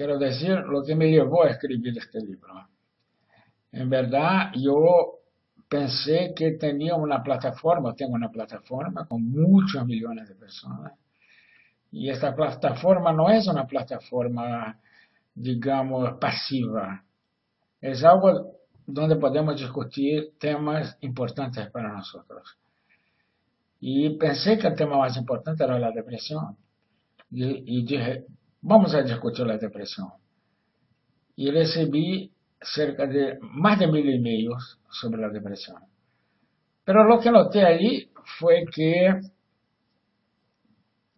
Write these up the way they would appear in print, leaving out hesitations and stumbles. Quiero decir, lo que me llevó a escribir este libro. En verdad, yo pensé que tenía una plataforma, tengo una plataforma con muchos millones de personas. Y esta plataforma no es una plataforma, digamos, pasiva. Es algo donde podemos discutir temas importantes para nosotros. Y pensé que el tema más importante era la depresión. Y dije, vamos a discutir la depresión. Y recibí cerca de más de 1000 emails sobre la depresión. Pero lo que noté ahí fue que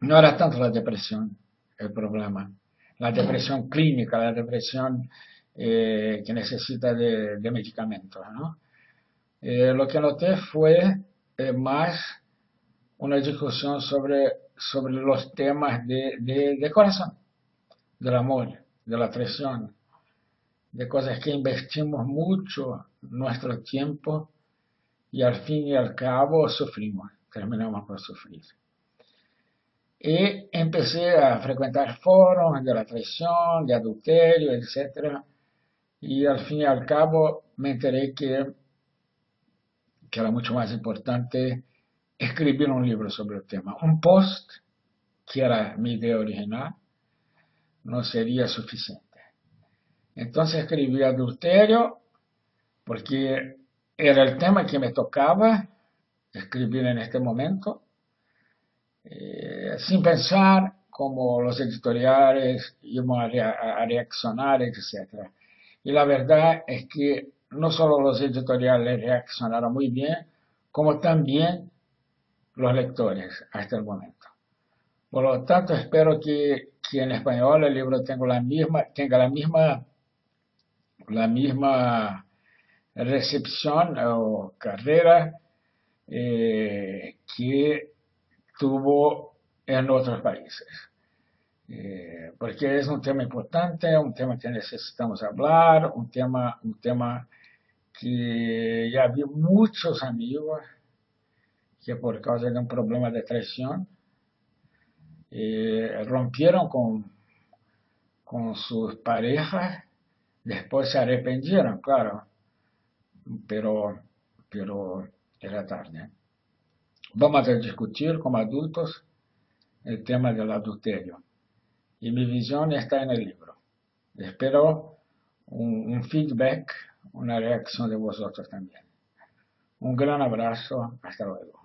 no era tanto la depresión el problema. La depresión clínica, la depresión que necesita de medicamentos, ¿no? Lo que noté fue más una discusión sobre los temas de corazón, del amor, de la traición, de cosas que investimos mucho nuestro tiempo y al fin y al cabo sufrimos, terminamos por sufrir. Y empecé a frecuentar foros de la traición, de adulterio, etc. Y al fin y al cabo me enteré que era mucho más importante escribir un libro sobre el tema. Un post, que era mi idea original, no sería suficiente. Entonces escribí adulterio, porque era el tema que me tocaba escribir en este momento, sin pensar cómo los editoriales iban a reaccionar, etc. Y la verdad es que no solo los editoriales reaccionaron muy bien, como también los lectores hasta el momento. Por lo tanto, espero que en español el libro tenga la misma recepción o carrera que tuvo en otros países. Porque es un tema importante, un tema que necesitamos hablar, un tema que ya vi muchos amigos que por causa de un problema de traición rompieron con sus parejas, después se arrepintieron, claro, pero era tarde. Vamos a discutir como adultos el tema del adulterio y mi visión está en el libro. Espero un feedback, una reacción de vosotros también. Un gran abrazo, hasta luego.